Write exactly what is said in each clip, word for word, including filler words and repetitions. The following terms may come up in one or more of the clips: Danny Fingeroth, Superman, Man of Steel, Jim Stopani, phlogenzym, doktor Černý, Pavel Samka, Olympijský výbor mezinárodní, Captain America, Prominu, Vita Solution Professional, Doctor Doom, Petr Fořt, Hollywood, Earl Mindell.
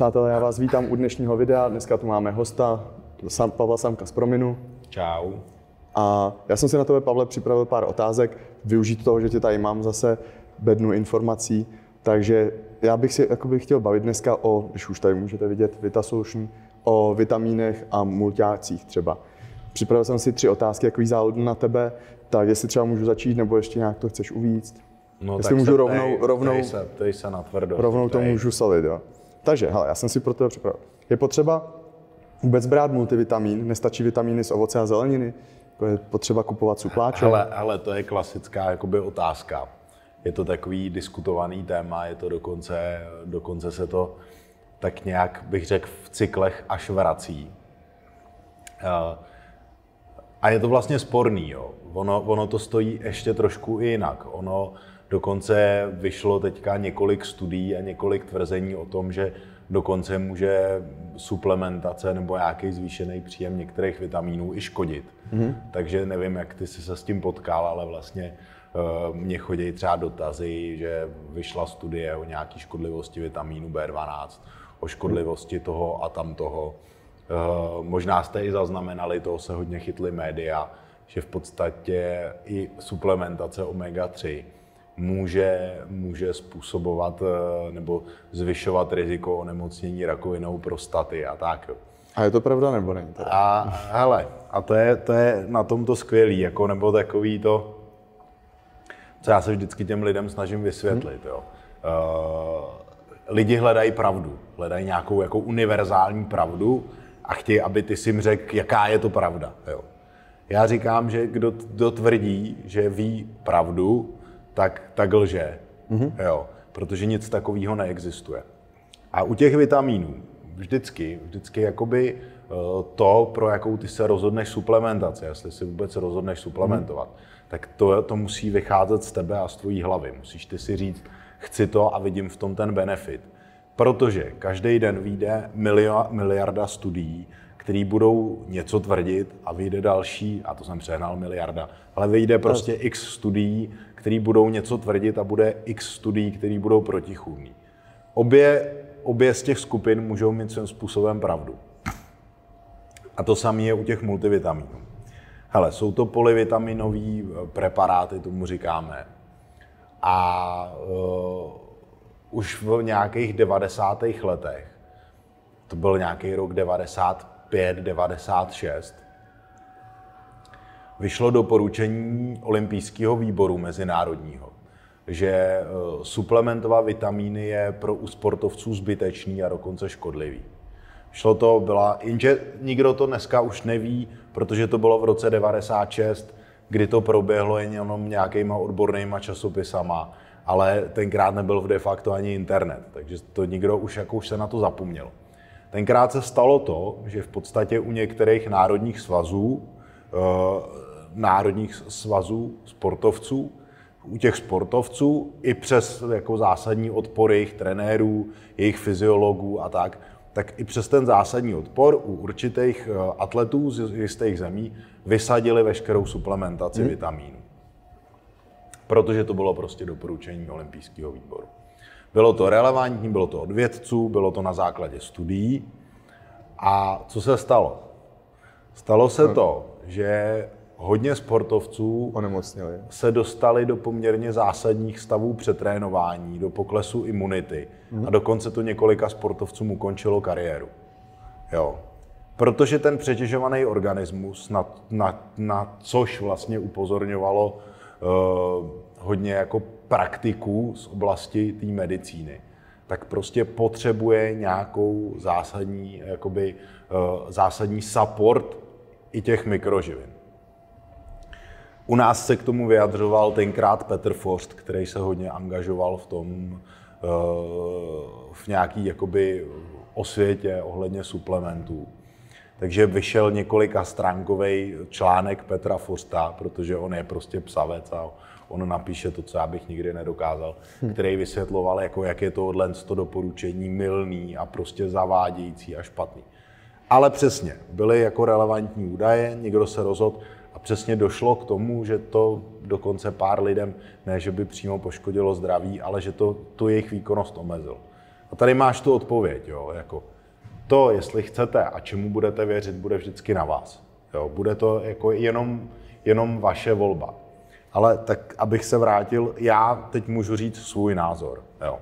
Přátelé, já vás vítám u dnešního videa. Dneska tu máme hosta, Pavla Samka z Prominu. Čau. A já jsem si na tebe, Pavle, připravil pár otázek. Využít toho, že tě tady mám zase, bednu informací. Takže já bych si jakoby chtěl bavit dneska o, když už tady můžete vidět, Vita Solution, o vitamínech a mulťácích třeba. Připravil jsem si tři otázky, jakový záludný na tebe, tak jestli třeba můžu začít, nebo ještě nějak to chceš uvíct. No, jestli můžu se rovnou, tej, rovnou, tej se, tej se natvrdo, rovnou tej. To můžu salit, jo. Takže, hele, já jsem si pro tebe připravil. Je potřeba vůbec brát multivitamin, nestačí vitamíny z ovoce a zeleniny, je potřeba kupovat supláče? Hele, hele, to je klasická jakoby otázka. Je to takový diskutovaný téma, je to dokonce, dokonce se to tak nějak, bych řekl, v cyklech až vrací. A je to vlastně sporný, jo. Ono, ono to stojí ještě trošku i jinak. Ono dokonce vyšlo teďka několik studií a několik tvrzení o tom, že dokonce může suplementace nebo nějaký zvýšený příjem některých vitamínů i škodit. Mm-hmm. Takže nevím, jak ty jsi se s tím potkal, ale vlastně mě chodí třeba dotazy, že vyšla studie o nějaké škodlivosti vitamínu bé dvanáct, o škodlivosti toho a tamtoho. Možná jste i zaznamenali, toho se hodně chytly média, že v podstatě i suplementace omega tři může, může způsobovat nebo zvyšovat riziko onemocnění rakovinou prostaty a tak. A je to pravda, nebo není? Teda? A, hele, a to je, to je na tomto skvělý, jako, nebo takový to, co já se vždycky těm lidem snažím vysvětlit. Jo. Uh, lidi hledají pravdu, hledají nějakou jako univerzální pravdu a chtějí, aby ty jsi jim řekl, jaká je to pravda. Jo. Já říkám, že kdo, kdo tvrdí, že ví pravdu, tak, tak lže, mm-hmm. jo, protože nic takového neexistuje. A u těch vitamínů vždycky, vždycky jakoby to, pro jakou ty se rozhodneš suplementaci, jestli si vůbec rozhodneš suplementovat, mm-hmm. tak to, to musí vycházet z tebe a z tvojí hlavy. Musíš ty si říct, chci to a vidím v tom ten benefit. Protože každý den vyjde miliarda studií, který budou něco tvrdit a vyjde další, a to jsem přehnal miliarda, ale vyjde prostě x studií, který budou něco tvrdit a bude x studií, který budou protichůdný. Obě, obě z těch skupin můžou mít svým způsobem pravdu. A to samé je u těch multivitaminů. Hele, jsou to polyvitaminové preparáty, tomu říkáme. A uh, už v nějakých devadesátých letech, to byl nějaký rok devadesát pět devadesát šest, vyšlo doporučení Olympijského výboru mezinárodního, že suplementovat vitamíny je pro u sportovců zbytečný a dokonce škodlivý. Šlo to, byla, jenže nikdo to dneska už neví, protože to bylo v roce devadesát šest, kdy to proběhlo jenom nějakýma odbornýma časopisama, ale tenkrát nebyl de facto ani internet, takže to nikdo už, jako už se na to zapomnělo. Tenkrát se stalo to, že v podstatě u některých národních svazů, národních svazů sportovců, u těch sportovců i přes jako zásadní odpor jejich trenérů, jejich fyziologů a tak, tak i přes ten zásadní odpor u určitých atletů z jistých zemí vysadili veškerou suplementaci hmm. vitamínů. Protože to bylo prostě doporučení Olympijského výboru. Bylo to relevantní, bylo to od vědců, bylo to na základě studií. A co se stalo? Stalo se to, že hodně sportovců onemocněli, se dostali do poměrně zásadních stavů přetrénování, do poklesu imunity. Mhm. A dokonce to několika sportovcům ukončilo kariéru. Jo. Protože ten přetěžovaný organismus, na, na, na což vlastně upozorňovalo uh, hodně jako praktiků z oblasti té medicíny, tak prostě potřebuje nějakou zásadní, jakoby, zásadní support i těch mikroživin. U nás se k tomu vyjadřoval tenkrát Petr Fořt, který se hodně angažoval v tom, v nějaký jakoby osvětě ohledně suplementů. Takže vyšel několika stránkový článek Petra Fořta, protože on je prostě psavec a on napíše to, co já bych nikdy nedokázal, který vysvětloval, jako jak je tohle to doporučení mylný a prostě zavádějící a špatný. Ale přesně, byly jako relevantní údaje, někdo se rozhodl a přesně došlo k tomu, že to dokonce pár lidem, ne že by přímo poškodilo zdraví, ale že to tu jejich výkonnost omezilo. A tady máš tu odpověď, jo, jako to, jestli chcete a čemu budete věřit, bude vždycky na vás. Jo, bude to jako jenom, jenom vaše volba. Ale tak, abych se vrátil, já teď můžu říct svůj názor. Jo.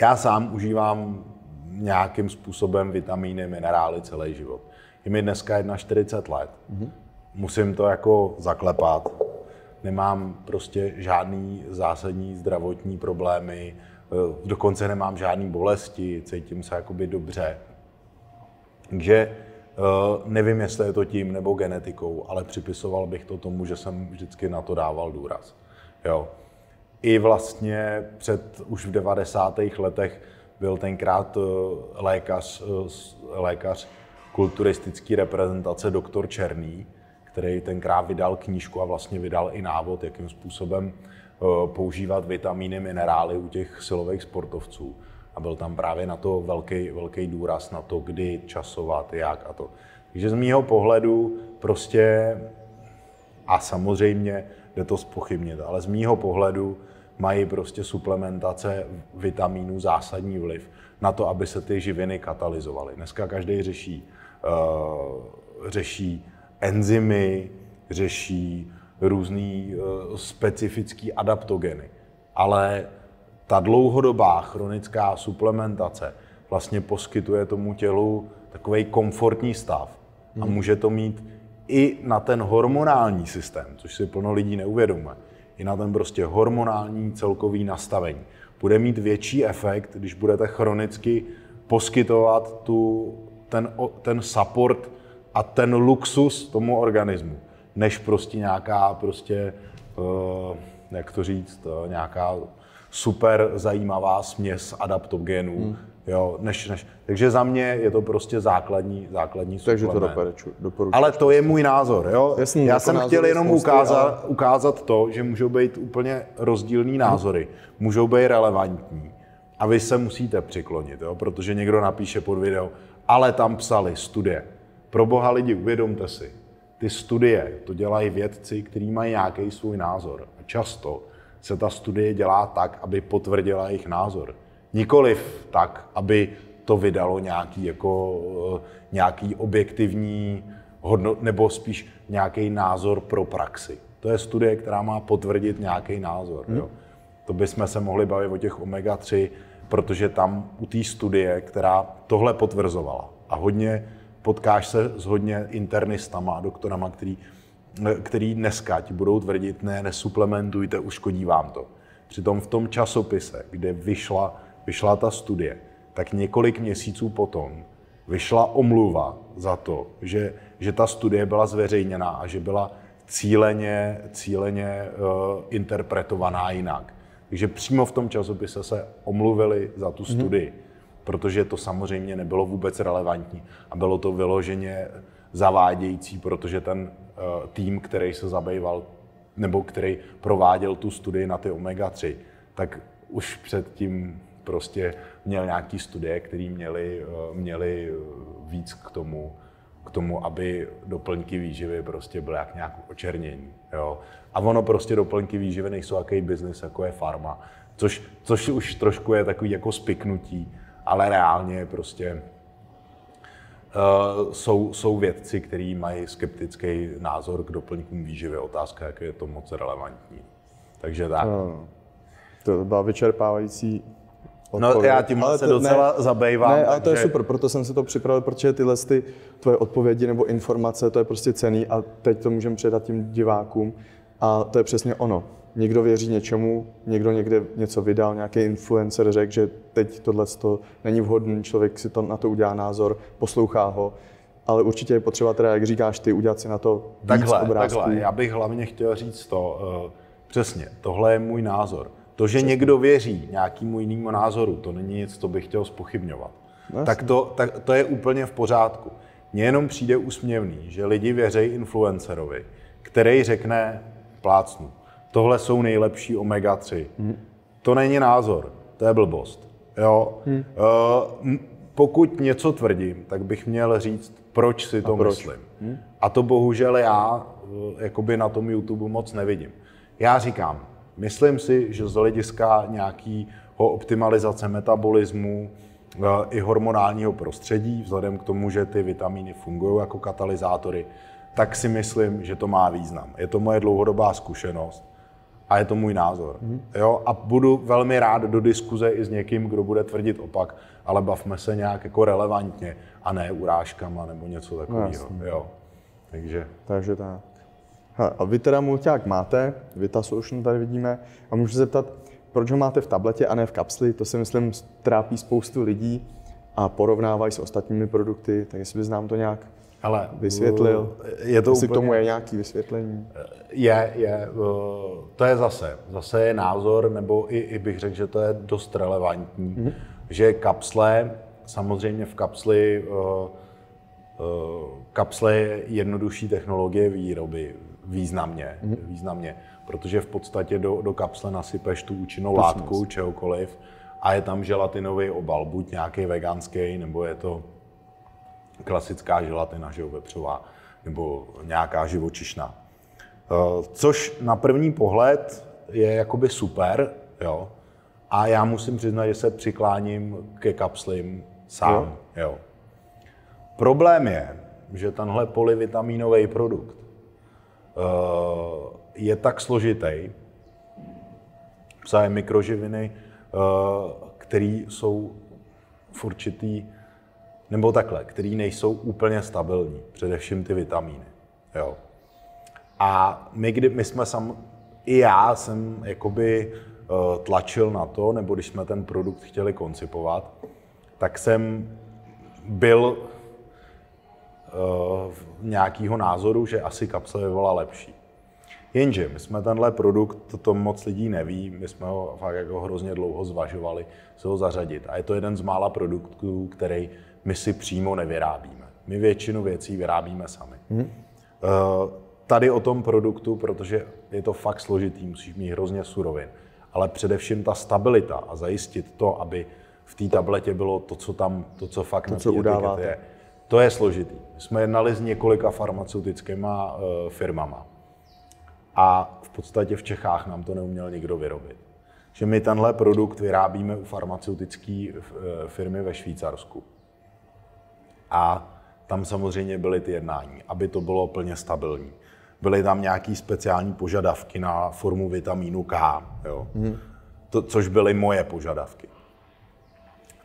Já sám užívám nějakým způsobem vitamíny, minerály celý život. Je mi dneska čtyřicet jedna let. Mm-hmm. Musím to jako zaklepat. Nemám prostě žádný zásadní zdravotní problémy, dokonce nemám žádné bolesti, cítím se jakoby dobře. Takže nevím, jestli je to tím nebo genetikou, ale připisoval bych to tomu, že jsem vždycky na to dával důraz. Jo. I vlastně před už v devadesátých letech byl tenkrát lékař, lékař kulturistické reprezentace doktor Černý, který tenkrát vydal knížku a vlastně vydal i návod, jakým způsobem používat vitamíny, minerály u těch silových sportovců. A byl tam právě na to velký, velký důraz, na to, kdy časovat, jak a to. Takže z mýho pohledu prostě, a samozřejmě jde to zpochybnit, ale z mýho pohledu mají prostě suplementace vitamínů zásadní vliv na to, aby se ty živiny katalyzovaly. Dneska každý řeší, uh, řeší enzymy, řeší různý uh, specifický adaptogeny, ale ta dlouhodobá chronická suplementace vlastně poskytuje tomu tělu takový komfortní stav a může to mít i na ten hormonální systém, což si plno lidí neuvědomuje, i na ten prostě hormonální celkový nastavení. Bude mít větší efekt, když budete chronicky poskytovat tu, ten, ten support a ten luxus tomu organismu, než prostě nějaká, prostě, jak to říct, nějaká super zajímavá směs adaptogenů, hmm. jo, než, než, takže za mě je to prostě základní, základní takže suplement. Takže to doporučuji. Ale to je můj názor, jo. Jasný, já jsem chtěl jenom smysl, ukázat, ale... ukázat to, že můžou být úplně rozdílný názory, hmm. můžou být relevantní a vy se musíte přiklonit, jo, protože někdo napíše pod video, ale tam psali studie. Pro boha lidi, uvědomte si, ty studie to dělají vědci, kteří mají nějaký svůj názor a často se ta studie dělá tak, aby potvrdila jejich názor. Nikoliv tak, aby to vydalo nějaký, jako, nějaký objektivní hodnot, nebo spíš nějaký názor pro praxi. To je studie, která má potvrdit nějaký názor. Hmm. Jo. To bychom se mohli bavit o těch omega tři, protože tam u té studie, která tohle potvrzovala, a hodně potkáš se s hodně internistama, doktorama, který který dneska ti budou tvrdit, ne, nesuplementujte, uškodí vám to. Přitom v tom časopise, kde vyšla, vyšla ta studie, tak několik měsíců potom vyšla omluva za to, že, že ta studie byla zveřejněná a že byla cíleně, cíleně uh, interpretovaná jinak. Takže přímo v tom časopise se omluvili za tu studii, mm-hmm. protože to samozřejmě nebylo vůbec relevantní a bylo to vyloženě zavádějící, protože ten uh, tým, který se zabýval, nebo který prováděl tu studii na ty omega tři, tak už předtím prostě měl nějaký studie, které měly, uh, měly víc k tomu, k tomu, aby doplňky výživy prostě byly jak nějak očernění. Jo? A ono prostě doplňky výživy nejsou jaký biznis, jako je farma, což, což už trošku je takový jako spiknutí, ale reálně prostě Uh, jsou, jsou vědci, kteří mají skeptický názor k doplňkům výživy. Otázka, jak je to moc relevantní. Takže tak. No, to byla vyčerpávající odpověď. No, já tím ale se to, docela ne, zabývám. Ne, ale takže... to je super, proto jsem se to připravil, protože tyhle ty tvoje odpovědi nebo informace, to je prostě cenný a teď to můžeme předat těm divákům. A to je přesně ono. Někdo věří něčemu, někdo někde něco vydal, nějaký influencer řekl, že teď tohle není vhodný, člověk si to, na to udělá názor, poslouchá ho, ale určitě je potřeba teda, jak říkáš ty, udělat si na to víc obrázků. Takhle, já bych hlavně chtěl říct to, uh, přesně, tohle je můj názor. To, že přesně. Někdo věří nějakému jinému názoru, to není nic, co bych chtěl zpochybňovat. No, tak, to, tak to je úplně v pořádku. Mně jenom přijde úsměvný, že lidi věří influencerovi, který řekne plácnu. Tohle jsou nejlepší omega tři. Hmm. To není názor, to je blbost. Jo? Hmm. E, pokud něco tvrdím, tak bych měl říct, proč si to proč? myslím. Hmm. A to bohužel já jakoby na tom YouTube moc nevidím. Já říkám, myslím si, že z hlediska nějaký optimalizace metabolismu i hormonálního prostředí, vzhledem k tomu, že ty vitamíny fungují jako katalyzátory, tak si myslím, že to má význam. Je to moje dlouhodobá zkušenost a je to můj názor. Jo? A budu velmi rád do diskuze i s někým, kdo bude tvrdit opak, ale bavme se nějak jako relevantně a ne urážkama nebo něco takového. No, jo. Takže. Takže tak. Hele, a vy teda mulťák máte, Vita Solution tady vidíme, a můžu se zeptat, proč ho máte v tabletě a ne v kapsli? To si myslím trápí spoustu lidí a porovnávají s ostatními produkty, tak jestli bys nám to nějak hele, vysvětlil, je to jestli úplně... k tomu je nějaké vysvětlení. Je, je, to je zase, zase je názor, nebo i, i bych řekl, že to je dost relevantní, mm-hmm. že kapsle, samozřejmě v kapsli, kapsle je jednodušší technologie výroby, významně, mm-hmm. významně. Protože v podstatě do, do kapsle nasypeš tu účinnou látku, čehokoliv, a je tam želatinový obal, buď nějaký veganský, nebo je to klasická želatina, vepřová, nebo nějaká živočišná. Což na první pohled je jakoby super, jo, a já musím přiznat, že se přikláním ke kapslím sám. Jo. Jo. Problém je, že tenhle polyvitaminový produkt je tak složitý, obsahuje mikroživiny, které jsou v určitý, nebo takhle, které nejsou úplně stabilní, především ty vitamíny. Jo. A my, kdy, my jsme sam, i já jsem jakoby tlačil na to, nebo když jsme ten produkt chtěli koncipovat, tak jsem byl nějakého názoru, že asi kapsle by byla lepší. Jenže my jsme tenhle produkt, to moc lidí neví, my jsme ho fakt jako hrozně dlouho zvažovali, se ho zařadit. A je to jeden z mála produktů, který my si přímo nevyrábíme. My většinu věcí vyrábíme sami. Hmm. Tady o tom produktu, protože je to fakt složitý, musíš mít hrozně surovin, ale především ta stabilita a zajistit to, aby v té tabletě bylo to, co tam, to, co fakt na té etiketě je. To je složitý. My jsme jednali s několika farmaceutickýma firmama. A v podstatě v Čechách nám to neuměl nikdo vyrobit. Že my tenhle produkt vyrábíme u farmaceutické firmy ve Švýcarsku. A tam samozřejmě byly ty jednání, aby to bylo plně stabilní. Byly tam nějaké speciální požadavky na formu vitamínu K, jo? Hmm. To, což byly moje požadavky.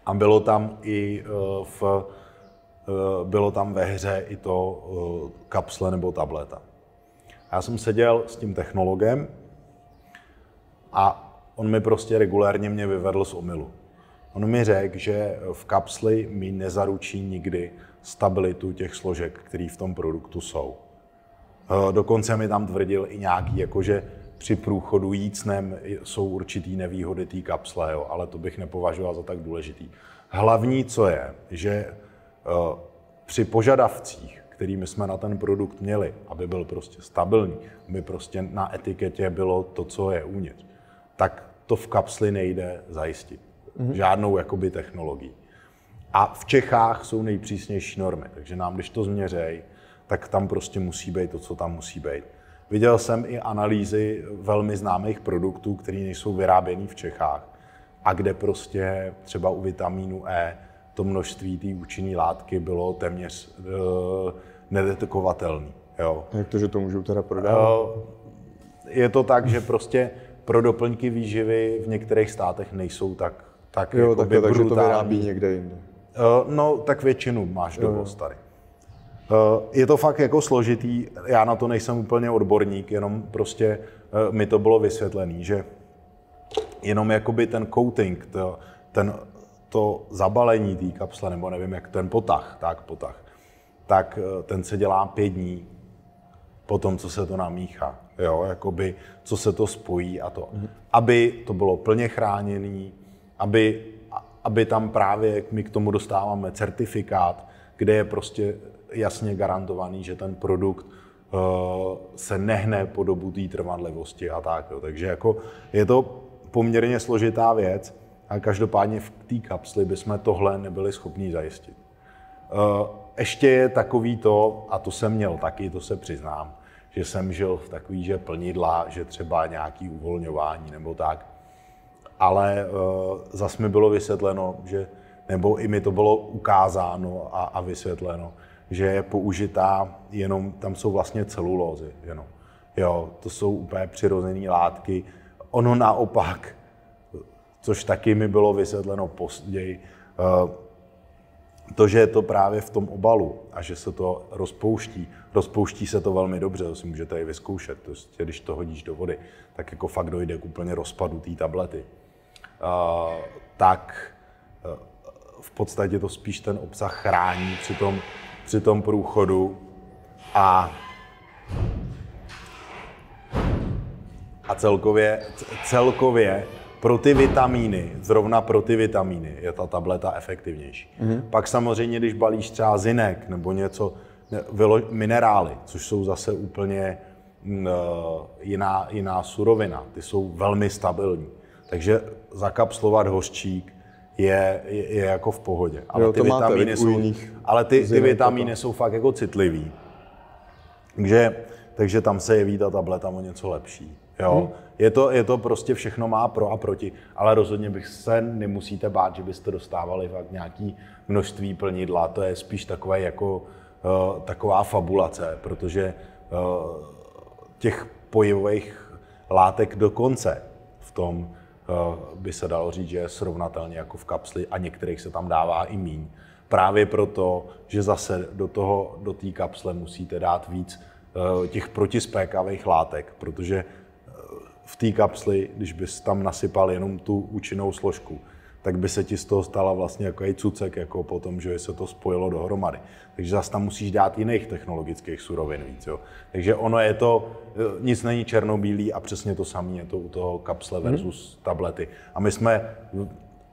A bylo tam i v, bylo tam ve hře i to kapsle nebo tableta. Já jsem seděl s tím technologem a on mi prostě regulérně mě vyvedl z omylu. On mi řekl, že v kapsli mi nezaručí nikdy stabilitu těch složek, které v tom produktu jsou. Dokonce mi tam tvrdil i nějaký, jakože při průchodu jícnem jsou určitý nevýhody té kapsle, jo, ale to bych nepovažoval za tak důležitý. Hlavní, co je, že při požadavcích, kterými jsme na ten produkt měli, aby byl prostě stabilní, aby prostě na etiketě bylo to, co je uvnitř, tak to v kapsli nejde zajistit. Mm-hmm. Žádnou jakoby technologií. A v Čechách jsou nejpřísnější normy, takže nám, když to změřejí, tak tam prostě musí být to, co tam musí být. Viděl jsem i analýzy velmi známých produktů, které nejsou vyráběný v Čechách a kde prostě třeba u vitamínu E to množství té účinné látky bylo téměř uh, nedetekovatelné. Jak to, že to můžou teda prodávat? Uh, je to tak, že prostě pro doplňky výživy v některých státech nejsou tak, tak jo, jako takhle, takže to vyrábí někde jinde. Uh, no, tak většinu máš dovoz tady. Uh, je to fakt jako složitý, já na to nejsem úplně odborník, jenom prostě uh, mi to bylo vysvětlené, že jenom jakoby ten coating, to, ten to zabalení té kapsle, nebo nevím, jak ten potah, tak potah, tak ten se dělá pět dní po tom, co se to namíchá, jo, jakoby, co se to spojí a to. Mm. Aby to bylo plně chráněné, aby, aby tam právě, my k tomu dostáváme certifikát, kde je prostě jasně garantovaný, že ten produkt uh, se nehne po dobu té trvanlivosti a tak, jo. Takže jako je to poměrně složitá věc, a každopádně v té kapsli bychom tohle nebyli schopni zajistit. Ještě je takový to, a to jsem měl taky, to se přiznám, že jsem žil v takový, že plnidla, že třeba nějaký uvolňování nebo tak. ale uh, zas mi bylo vysvětleno, že, nebo i mi to bylo ukázáno a, a vysvětleno, že je použitá jenom, tam jsou vlastně celulózy jenom. Jo, to jsou úplně přirozené látky. Ono naopak, což taky mi bylo vysvětleno později, uh, to, že je to právě v tom obalu a že se to rozpouští, rozpouští se to velmi dobře, to si můžete i vyzkoušet, to, když to hodíš do vody, tak jako fakt dojde k úplně rozpadu té tablety. Uh, tak uh, v podstatě to spíš ten obsah chrání při tom, při tom průchodu a, a celkově, celkově pro ty vitamíny, zrovna pro ty vitamíny je ta tableta efektivnější. Mm-hmm. Pak samozřejmě, když balíš třeba zinek nebo něco, minerály, což jsou zase úplně uh, jiná, jiná surovina, ty jsou velmi stabilní. Takže zakapslovat hořčík je, je, je jako v pohodě. Ale jo, ty vitamíny, jsou, ale ty, ty vitamíny jsou fakt jako citlivý. Takže, takže tam se jeví ta tableta o něco lepší. Jo? Hmm. Je to, je to prostě všechno má pro a proti, ale rozhodně bych se nemusíte bát, že byste dostávali fakt nějaké množství plnidla. To je spíš takové jako, uh, taková fabulace, protože uh, těch pojivových látek dokonce v tom uh, by se dalo říct, že je srovnatelně jako v kapsli a některých se tam dává i míň. Právě proto, že zase do toho, do té kapsle musíte dát víc uh, těch protispékavých látek, protože v té kapsli, když bys tam nasypal jenom tu účinnou složku, tak by se ti z toho stala vlastně jako i cucek, jako po tom, že se to spojilo dohromady. Takže zase tam musíš dát jiných technologických surovin víc. Jo. Takže ono je to, nic není černobílý a přesně to samé je to u toho kapsle versus hmm. tablety. A my jsme,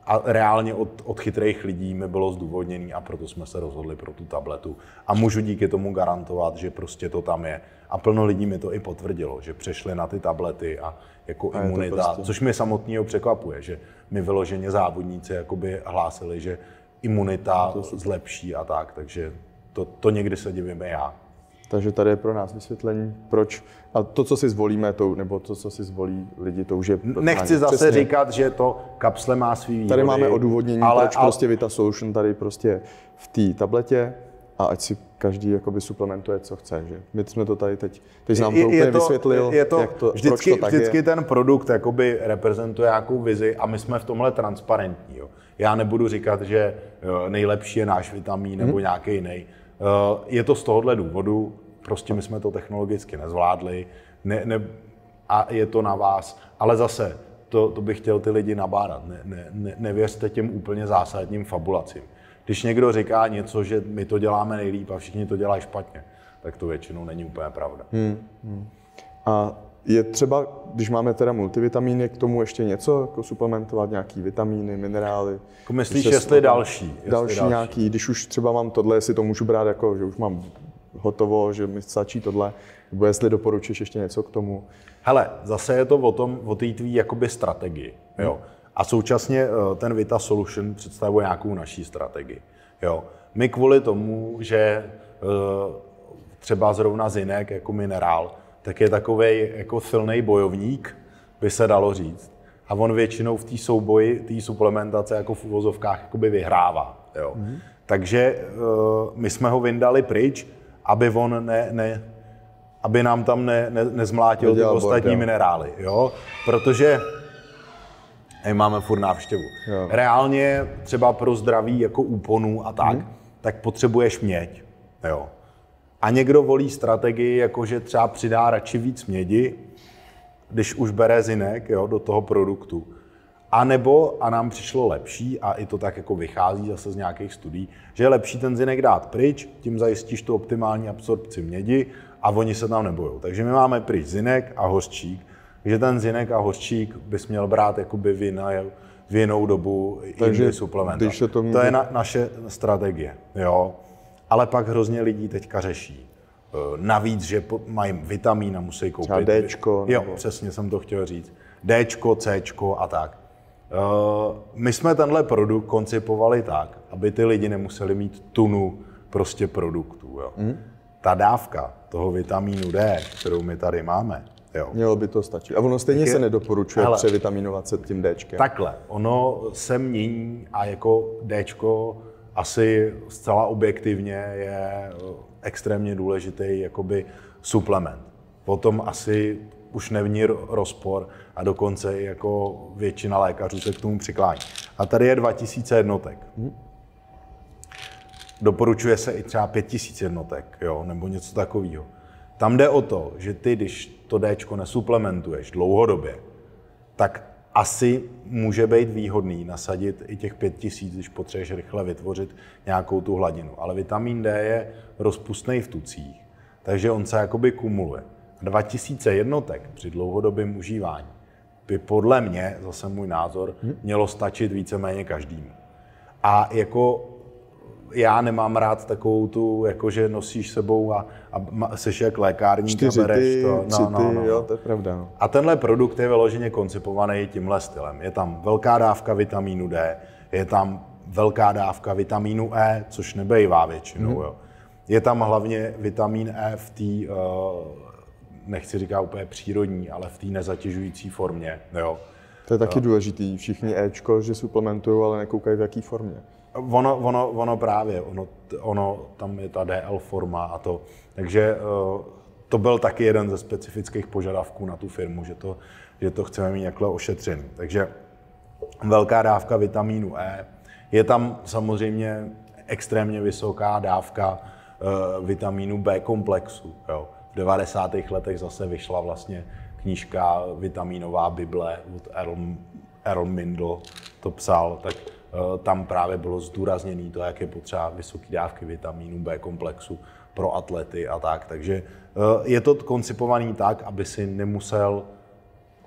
a reálně od, od chytrých lidí mi bylo zdůvodněný a proto jsme se rozhodli pro tu tabletu. A můžu díky tomu garantovat, že prostě to tam je. A plno lidí mi to i potvrdilo, že přešli na ty tablety a jako a imunita, prostě... což mě samotného překvapuje, že mi vyloženě závodníci jakoby hlásili, že imunita to to... zlepší a tak, takže to, to někdy se divíme já. Takže tady je pro nás vysvětlení, proč a to, co si zvolíme, to, nebo to, co si zvolí lidi, to už je... Nechci zase přesně říkat, že to kapsle má svý výhody. Tady máme odůvodnění, ale, proč ale... prostě Vita Solution tady prostě v té tabletě a ať si každý jakoby suplementuje, co chce, že? My jsme to tady teď, teď nám to je, úplně to, vysvětlil, je to, jak to, vždycky, proč to tak vždycky je. Ten produkt jakoby reprezentuje nějakou vizi a my jsme v tomhle transparentní. Jo. Já nebudu říkat, že nejlepší je náš vitamín hmm. nebo nějaký jiný. Je to z tohohle důvodu, prostě my jsme to technologicky nezvládli ne, ne, a je to na vás, ale zase, to, to bych chtěl ty lidi nabádat, ne, ne, ne, nevěřte těm úplně zásadním fabulacím. Když někdo říká něco, že my to děláme nejlíp a všichni to dělají špatně, tak to většinou není úplně pravda. Hmm, hmm. A je třeba, když máme teda multivitamíny, je k tomu ještě něco, jako suplementovat nějaký vitamíny, minerály? Jako myslíš, jestli další? Jestli další další nějaký, když už třeba mám tohle, jestli to můžu brát jako, že už mám hotovo, že mi stačí tohle, nebo jestli doporučíš ještě něco k tomu? Hele, zase je to o tom, o té tvý jakoby strategii, jo. Hmm. A současně ten Vita Solution představuje nějakou naší strategii, jo. My kvůli tomu, že třeba zrovna zinek jako minerál, tak je takovej jako silnej bojovník, by se dalo říct. A on většinou v té souboji, té suplementace jako v uvozovkách jakoby vyhrává. Jo. Mm. Takže uh, my jsme ho vyndali pryč, aby on ne, ne, aby nám tam ne, ne, nezmlátil Vydělal ty ostatní bord, minerály. Jo. Protože hej, máme furt návštěvu. Jo. Reálně třeba pro zdraví jako úponů a tak, mm. tak potřebuješ měď. Jo. A někdo volí strategii, jakože třeba přidá radši víc mědi, když už bere zinek, jo, do toho produktu. A nebo, a nám přišlo lepší, a i to tak jako vychází zase z nějakých studií, že je lepší ten zinek dát pryč, tím zajistíš tu optimální absorpci mědi a oni se tam nebojou. Takže my máme pryč zinek a hořčík, takže ten zinek a hořčík bys měl brát jakoby vina, v jinou dobu jindy suplementa. To, může... to je na, naše strategie. Jo. Ale pak hrozně lidí teďka řeší. Navíc, že mají vitamín a musí koupit... Třeba Dčko. Jo, nebo... přesně jsem to chtěl říct. Dčko, Cčko a tak. My jsme tenhle produkt koncipovali tak, aby ty lidi nemuseli mít tunu prostě produktů. Jo. Mm. Ta dávka toho vitamínu D, kterou my tady máme, Jo. Mělo by to stačit. A ono stejně je, se nedoporučuje hele, převitaminovat se tím Dčkem. Takhle, ono se mění a jako Dčko asi zcela objektivně je extrémně důležitý jakoby suplement. Potom asi už není rozpor a dokonce jako většina lékařů se k tomu přiklání. A tady je dva tisíce jednotek. Doporučuje se i třeba pět tisíc jednotek, jo, nebo něco takového. Tam jde o to, že ty, když to Dčko nesuplementuješ dlouhodobě, tak asi může být výhodný nasadit i těch pět tisíc, když potřebuješ rychle vytvořit nějakou tu hladinu. Ale vitamin D je rozpustný v tucích, takže on se jakoby kumuluje. dva tisíce jednotek při dlouhodobém užívání by podle mě, zase můj názor, mělo stačit víceméně každému. A jako já nemám rád takovou tu, jakože nosíš sebou a, a seš jak lékárník a bereš to. No, no, no. Jo, to je pravda. A tenhle produkt je vyloženě koncipovaný tímhle stylem. Je tam velká dávka vitamínu D, je tam velká dávka vitamínu E, což nebejvá většinou. Mm. Jo. Je tam hlavně vitamín E v té, nechci říkat úplně přírodní, ale v té nezatěžující formě. Jo. To je taky důležitý. Všichni Ečko, že suplementují, ale nekoukají v jaký formě. Ono, ono, ono právě, ono, ono, tam je ta D L forma a to. Takže to byl taky jeden ze specifických požadavků na tu firmu, že to, že to chceme mít takhle ošetřený. Takže velká dávka vitamínu E. Je tam samozřejmě extrémně vysoká dávka vitamínu B komplexu. Jo. V devadesátých letech zase vyšla vlastně knížka Vitaminová Bible od Earl, Earl Mindell, to psal, tak tam právě bylo zdůrazněné to, jak je potřeba vysoké dávky vitamínu B komplexu pro atlety a tak. Takže je to koncipovaný tak, aby si nemusel,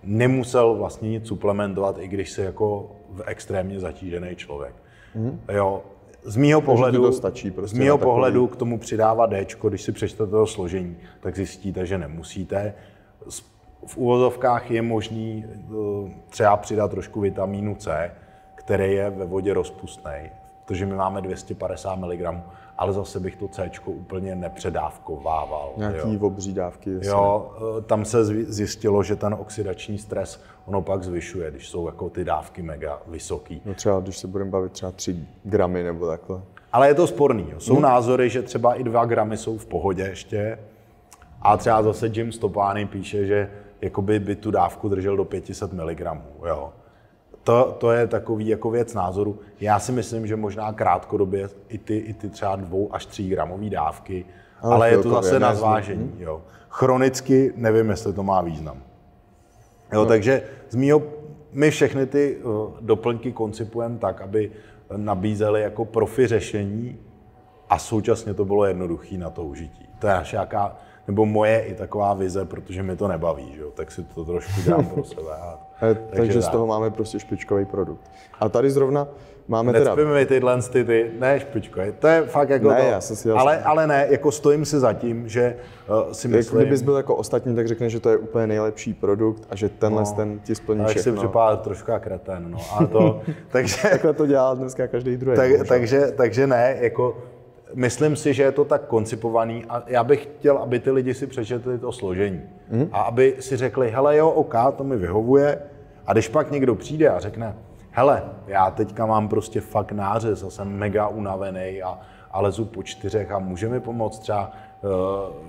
nemusel vlastně nic suplementovat, i když jsi jako extrémně zatížený člověk. Mm. Jo, z mýho pohledu, to stačí prostě z mýho pohledu k tomu přidává Dčko, když si přečtete to složení, tak zjistíte, že nemusíte. V uvozovkách je možný třeba přidat trošku vitamínu C, který je ve vodě rozpustný, protože my máme dvě stě padesát miligramů, ale zase bych to Cčko úplně nepředávkovával. Nějaký jo. obří dávky. Jasně. Jo, tam se zjistilo, že ten oxidační stres ono pak zvyšuje, když jsou jako ty dávky mega vysoký. No třeba, když se budeme bavit třeba tři gramy nebo takhle. Ale je to sporný. Jo. Jsou hmm. názory, že třeba i dva gramy jsou v pohodě ještě. A třeba zase Jim Stopani píše, že jakoby by tu dávku držel do pět set miligramů. Jo. To, to je takový jako věc názoru. Já si myslím, že možná krátkodobě i ty, i ty třeba dvou až tří gramové dávky, ale, ale je to zase na zvážení. Jo. Chronicky nevím, jestli to má význam. Jo, no. Takže z mýho, my všechny ty doplňky koncipujeme tak, aby nabízely jako profi řešení a současně to bylo jednoduché na to užití. To je naše jaká, nebo moje i taková vize, protože mi to nebaví, že? Tak si to trošku dám pro sebe. A, takže takže z toho máme prostě špičkový produkt. A tady zrovna máme Necpíme teda... Necpíme tyhle ty, ne špičkový, to je fakt jako ne, to... Já jsem si ale, ale ne, jako stojím si za tím, že uh, si myslím... Kdybys byl jako ostatní, tak řekneš, že to je úplně nejlepší produkt a že tenhle no, ten ti splní všechno. Tak si připadá trošku kretén, no. A to, takže... Takhle to dělá dneska každý druhý. Tak, takže, takže ne, jako... Myslím si, že je to tak koncipovaný a já bych chtěl, aby ty lidi si přečetli to složení mm. a aby si řekli, hele jo, OK, to mi vyhovuje a když pak někdo přijde a řekne, hele, já teďka mám prostě fakt nářez a jsem mega unavený a, a lezu po čtyřech a může mi pomoct třeba uh,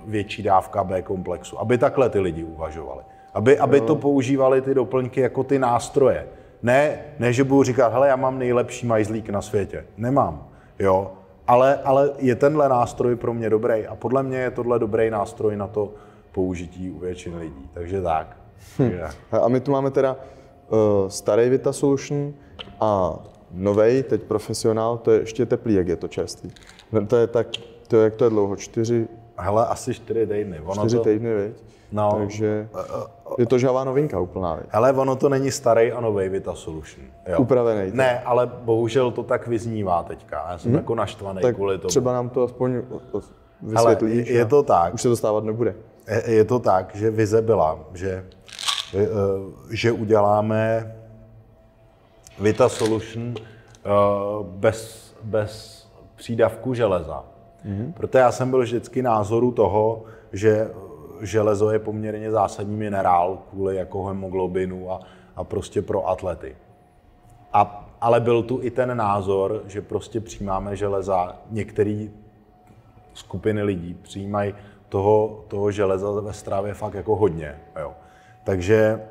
větší dávka B komplexu, aby takhle ty lidi uvažovali, aby, aby to používali ty doplňky jako ty nástroje. Ne, ne, že budu říkat, hele, já mám nejlepší majzlík na světě, nemám, jo. Ale, ale je tenhle nástroj pro mě dobrý a podle mě je tohle dobrý nástroj na to použití u většiny lidí, takže tak. Hm. A my tu máme teda uh, starý Vita Solution a novej, teď profesionál, to je ještě teplý, jak je to čerstvý. To je tak, to je, jak to je dlouho, čtyři... Hele, asi čtyři týdny. Čtyři to... týdny, viď? No. Takže je to žhavá novinka úplná, viď? Hele, ono to není starý a novej Vita Solution. Jo. Upravený. To. Ne, ale bohužel to tak vyznívá teďka. Já jsem hmm? jako naštvaný tak kvůli tomu. Třeba nám to aspoň vysvětlíš. Hele, je, je to tak. Už se dostávat nebude. Je, je to tak, že vize byla, že, že uděláme Vita Solution bez, bez přídavku železa. Mm-hmm. Protože já jsem byl vždycky názoru toho, že železo je poměrně zásadní minerál kvůli jako hemoglobinu a, a prostě pro atlety. A, ale byl tu i ten názor, že prostě přijímáme železa, některé skupiny lidí přijímají toho, toho železa ve stravě fakt jako hodně. Jo. Takže,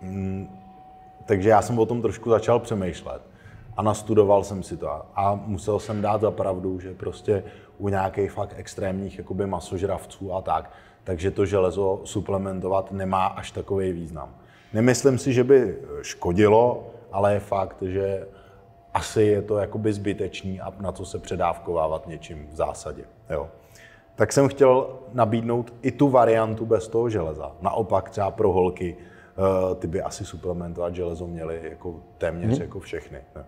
mm, takže já jsem o tom trošku začal přemýšlet a nastudoval jsem si to a musel jsem dát za pravdu, že prostě u nějakých fakt extrémních jakoby masožravců a tak, takže to železo suplementovat nemá až takový význam. Nemyslím si, že by škodilo, ale je fakt, že asi je to jakoby zbytečný a na co se předávkovávat něčím v zásadě. Jo. Tak jsem chtěl nabídnout i tu variantu bez toho železa. Naopak třeba pro holky, ty by asi suplementovat železo měly jako téměř hmm. jako všechny. Jo.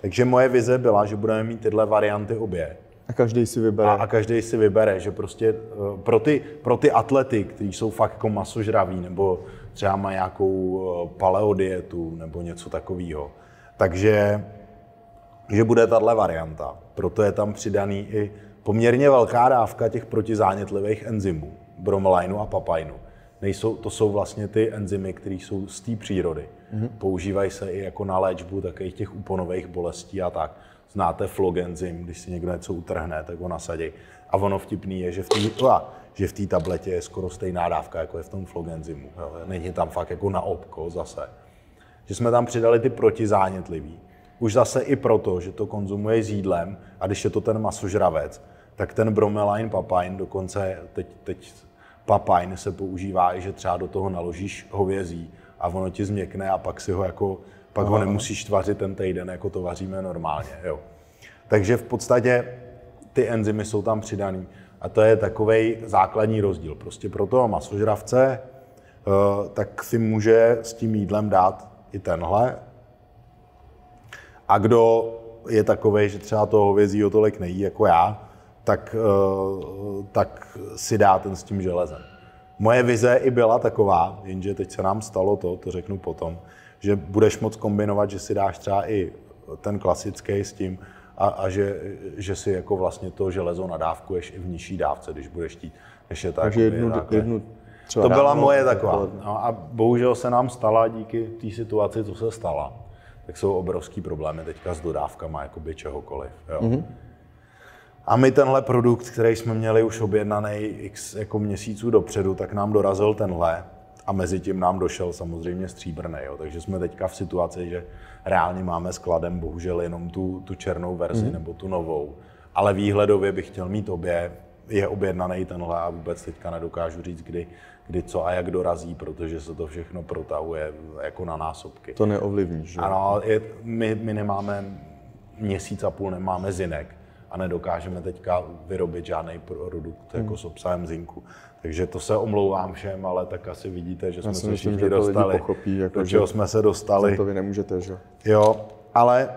Takže moje vize byla, že budeme mít tyhle varianty obě. A každý si vybere. A, a každý si vybere, že prostě pro ty, pro ty atlety, kteří jsou fakt jako masožraví, nebo třeba mají nějakou paleodietu, nebo něco takového. Takže že bude tahle varianta. Proto je tam přidaný i poměrně velká dávka těch protizánětlivých enzymů, bromelainu a papainu. Nejsou, to jsou vlastně ty enzymy, které jsou z té přírody. Mm-hmm. Používají se i jako na léčbu takových těch úponových bolestí a tak. Znáte phlogenzym, když si někdo něco utrhne, tak ho nasadí. A ono vtipný je, že v té, že v té tabletě je skoro stejná dávka, jako je v tom phlogenzymu. Není tam fakt jako na opko zase. Že jsme tam přidali ty protizánětlivý. Už zase i proto, že to konzumuje s jídlem a když je to ten masožravec, tak ten bromelain, papain, dokonce teď, teď papain se používá i, že třeba do toho naložíš hovězí a ono ti změkne a pak si ho jako pak ho nemusíš tvařit ten týden, jako to vaříme normálně. Jo. Takže v podstatě ty enzymy jsou tam přidaný. A to je takovej základní rozdíl. Prostě pro toho masožravce, tak si může s tím jídlem dát i tenhle. A kdo je takovej, že třeba toho hovězího tolik nejí, jako já, tak, tak si dá ten s tím železem. Moje vize i byla taková, jenže teď se nám stalo to, to řeknu potom, že budeš moc kombinovat, že si dáš třeba i ten klasický s tím a, a že, že si jako vlastně to železo nadávkuješ i v nižší dávce, když budeš chtít, než je tak. Takže jednu, jednu třeba. To byla dávno, moje taková. No a bohužel se nám stala díky té situaci, co se stala. Tak jsou obrovský problémy teďka s dodávkama jakoby čehokoliv. Jo. Mm-hmm. A my tenhle produkt, který jsme měli už objednaný x jako měsíců dopředu, tak nám dorazil tenhle. A mezi tím nám došel samozřejmě stříbrný, jo. Takže jsme teďka v situaci, že reálně máme skladem bohužel jenom tu, tu černou verzi mm. nebo tu novou. Ale výhledově bych chtěl mít obě, je objednaný tenhle a vůbec teďka nedokážu říct, kdy, kdy co a jak dorazí, protože se to všechno protahuje jako na násobky. To neovlivníš, že? Ano, je, my, my nemáme měsíc a půl, nemáme zinek a nedokážeme teďka vyrobit žádný produkt jako mm. s obsahem zinku. Takže to se omlouvám všem, ale tak asi vidíte, že jsme se všichni dostali, pochopí, jako do čeho jsme se dostali. To vy nemůžete, že? Jo, ale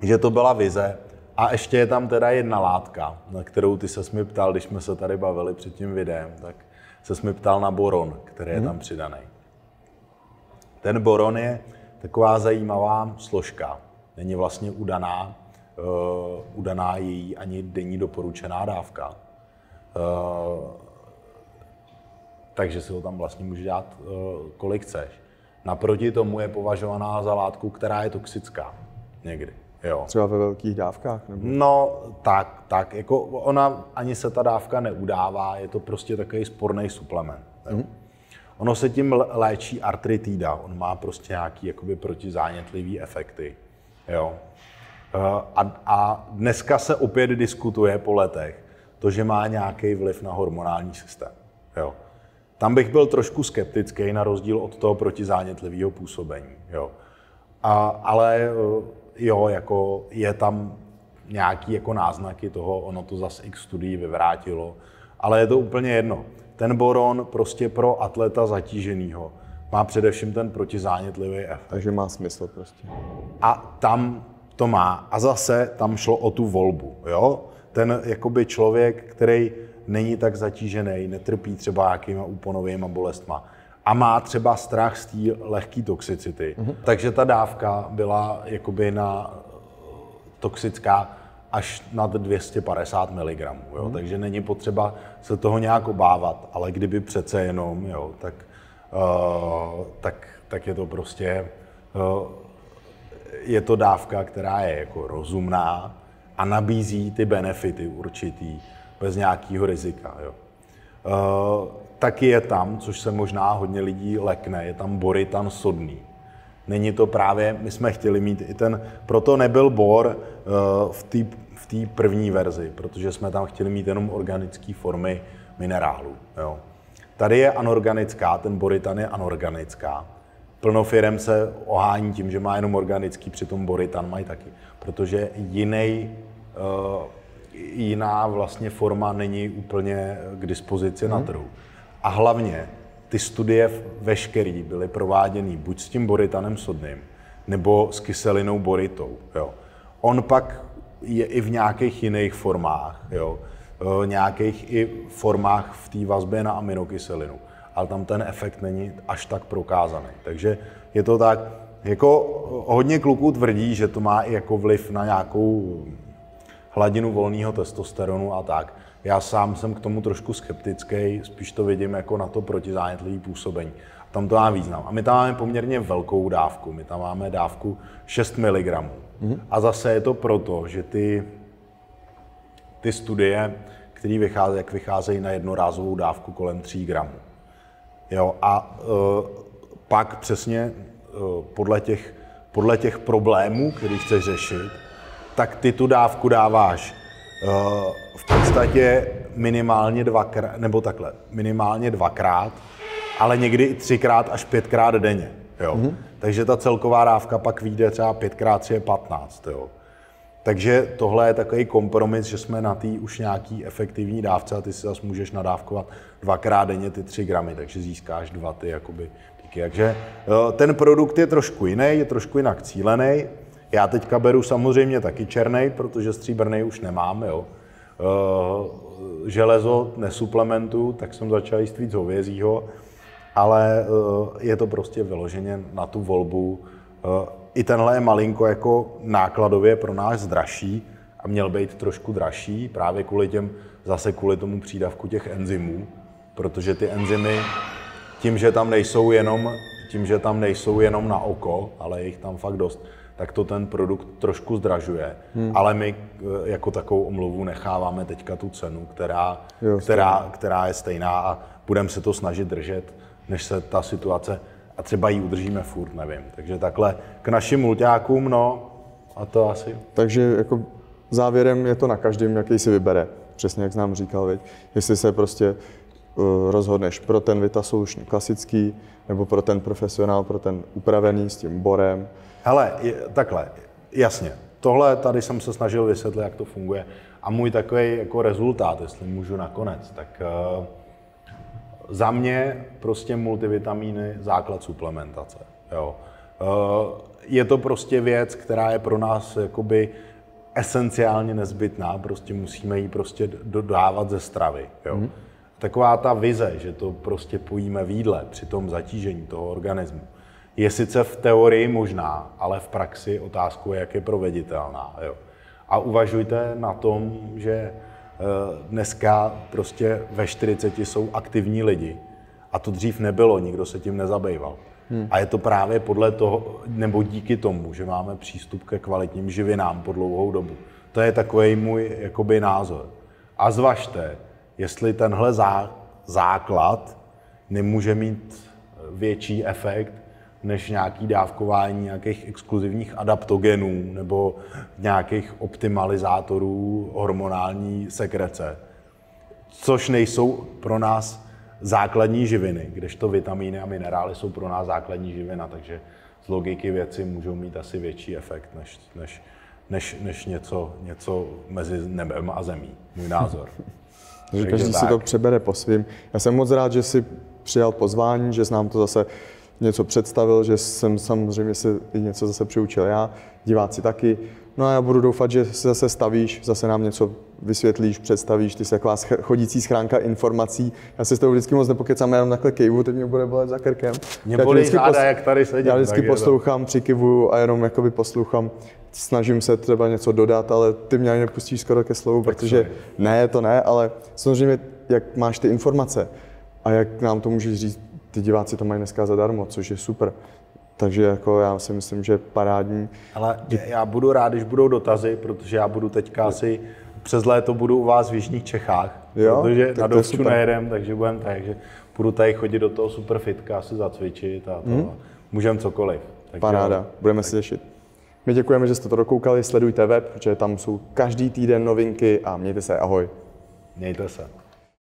že to byla vize. A ještě je tam teda jedna látka, na kterou ty ses mi ptal, když jsme se tady bavili před tím videem, tak ses mi ptal na boron, který je hmm. tam přidaný. Ten boron je taková zajímavá složka. Není vlastně udaná, uh, udaná její ani denní doporučená dávka. Uh, Takže si ho tam vlastně můžeš dát, kolik chceš. Naproti tomu je považovaná za látku, která je toxická. Někdy, jo. Třeba ve velkých dávkách? Nebo? No, tak, tak. Jako ona, ani se ta dávka neudává, je to prostě takový sporný suplement. Mm. Ono se tím léčí artritída, on má prostě nějaký jakoby protizánětlivý efekty, jo. A, a dneska se opět diskutuje po letech to, že má nějaký vliv na hormonální systém, jo. Tam bych byl trošku skeptický na rozdíl od toho protizánětlivého působení. Jo. A, ale jo, jako je tam nějaký jako náznaky toho, ono to zase x studií vyvrátilo, ale je to úplně jedno. Ten boron prostě pro atleta zatíženýho má především ten protizánětlivý efekt. Takže má smysl prostě. A tam to má. A zase tam šlo o tu volbu. Jo? Ten jakoby člověk, který není tak zatížený, netrpí třeba nějakýma úponovýma bolestma a má třeba strach z té lehké toxicity. Mm-hmm. Takže ta dávka byla jakoby na toxická až nad dvě stě padesát miligramů. Jo? Hmm. Takže není potřeba se toho nějak obávat, ale kdyby přece jenom, jo, tak, uh, tak, tak je to prostě uh, je to dávka, která je jako rozumná a nabízí ty benefity určitý, bez nějakého rizika. Jo. Uh, taky je tam, což se možná hodně lidí lekne, je tam boritan sodný. Není to právě, my jsme chtěli mít i ten, proto nebyl bor uh, v té první verzi, protože jsme tam chtěli mít jenom organické formy minerálů. Jo. Tady je anorganická, ten boritan je anorganická. Plno firem se ohání tím, že má jenom organický, přitom boritan mají taky, protože jiný, uh, jiná vlastně forma není úplně k dispozici hmm. na trhu. A hlavně ty studie veškerý byly prováděny buď s tím boritanem sodným, nebo s kyselinou boritou. Jo. On pak je i v nějakých jiných formách, jo. Uh, nějakých i formách v té vazbě na aminokyselinu. Ale tam ten efekt není až tak prokázaný. Takže je to tak, jako hodně kluků tvrdí, že to má i jako vliv na nějakou hladinu volného testosteronu a tak. Já sám jsem k tomu trošku skeptický, spíš to vidím jako na to protizánětlivé působení. Tam to má význam. A my tam máme poměrně velkou dávku, my tam máme dávku šest miligramů. Mhm. A zase je to proto, že ty, ty studie, které vycházejí, jak vycházejí na jednorázovou dávku kolem tří gramů. Jo, a uh, pak přesně uh, podle, těch, podle těch problémů, který chceš řešit, tak ty tu dávku dáváš uh, v podstatě minimálně dvakrát, nebo takhle, minimálně dvakrát, ale někdy i třikrát až pětkrát denně. Jo. Mm-hmm. Takže ta celková dávka pak vyjde třeba pětkrát tři je patnáct. Jo. Takže tohle je takový kompromis, že jsme na té už nějaký efektivní dávce a ty si zase můžeš nadávkovat dvakrát denně ty tři gramy, takže získáš dva ty jakoby píky. Takže ten produkt je trošku jiný, je trošku jinak cílený. Já teďka beru samozřejmě taky černý, protože stříbrný už nemám, jo. Železo nesuplementu, tak jsem začal jíst víc hovězího, ale je to prostě vyloženě na tu volbu. I tenhle je malinko jako nákladově pro nás dražší a měl být trošku dražší právě kvůli těm, zase kvůli tomu přídavku těch enzymů, protože ty enzymy tím, že tam nejsou jenom, tím, že tam nejsou jenom na oko, ale je jich tam fakt dost, tak to ten produkt trošku zdražuje, hmm. ale my jako takovou omluvu necháváme teďka tu cenu, která, jo, která, která je stejná a budeme se to snažit držet, než se ta situace a třeba ji udržíme furt, nevím. Takže takhle k našim mulťákům, no a to asi. Takže jako závěrem je to na každém, jaký si vybere. Přesně jak jsi nám říkal, viď? Jestli se prostě uh, rozhodneš pro ten Vita Solution klasický, nebo pro ten profesionál, pro ten upravený s tím borem. Hele, je, takhle, jasně. Tohle tady jsem se snažil vysvětlit, jak to funguje. A můj takový jako rezultát, jestli můžu nakonec, tak uh, za mě prostě multivitamíny, základ suplementace. Jo. Je to prostě věc, která je pro nás jakoby esenciálně nezbytná, prostě musíme ji prostě dodávat ze stravy. Jo. Mm. Taková ta vize, že to prostě pojíme v jídle při tom zatížení toho organismu, je sice v teorii možná, ale v praxi otázku je, jak je proveditelná. Jo. A uvažujte na tom, že dneska prostě ve čtyřiceti jsou aktivní lidi a to dřív nebylo, nikdo se tím nezabýval. Hmm. A je to právě podle toho, nebo díky tomu, že máme přístup ke kvalitním živinám po dlouhou dobu. To je takový můj jakoby názor. A zvažte, jestli tenhle zá, základ nemůže mít větší efekt, než nějaký dávkování nějakých exkluzivních adaptogenů nebo nějakých optimalizátorů hormonální sekrece, což nejsou pro nás základní živiny, kdežto vitamíny a minerály jsou pro nás základní živina, takže z logiky věci můžou mít asi větší efekt než, než, než, než něco, něco mezi nebem a zemí, můj názor. Takže každý tak. si to přebere po svým. Já jsem moc rád, že jsi přijal pozvání, že jsi nám to zase něco představil, že jsem samozřejmě si něco zase přiučil já, diváci taky. No a já budu doufat, že se zase stavíš, zase nám něco vysvětlíš, představíš, ty jsi taková chodící schránka informací. Já se s tebou vždycky moc nepokecám, já jenom takhle kejvu, teď mě bude bolet za krkem. Mě bolí záda, jak tady sedím. Já vždycky poslouchám, přikivuju a jenom jakoby poslouchám, snažím se třeba něco dodat, ale ty mě ani nepustíš skoro ke slovu, protože ne, to ne, ale samozřejmě, jak máš ty informace a jak nám to můžeš říct, ty diváci to mají dneska zadarmo, což je super. Takže jako já si myslím, že parádní. Ale já budu rád, když budou dotazy, protože já budu teďka asi přes léto budu u vás v jižních Čechách, jo, protože na Dovču nejedem, takže budem tak, že budu tady chodit do toho superfitka, si zacvičit a to. Hmm. Můžeme cokoliv. Takže paráda, budeme tak se těšit. My děkujeme, že jste to dokoukali, sledujte web, protože tam jsou každý týden novinky a mějte se, ahoj. Mějte se.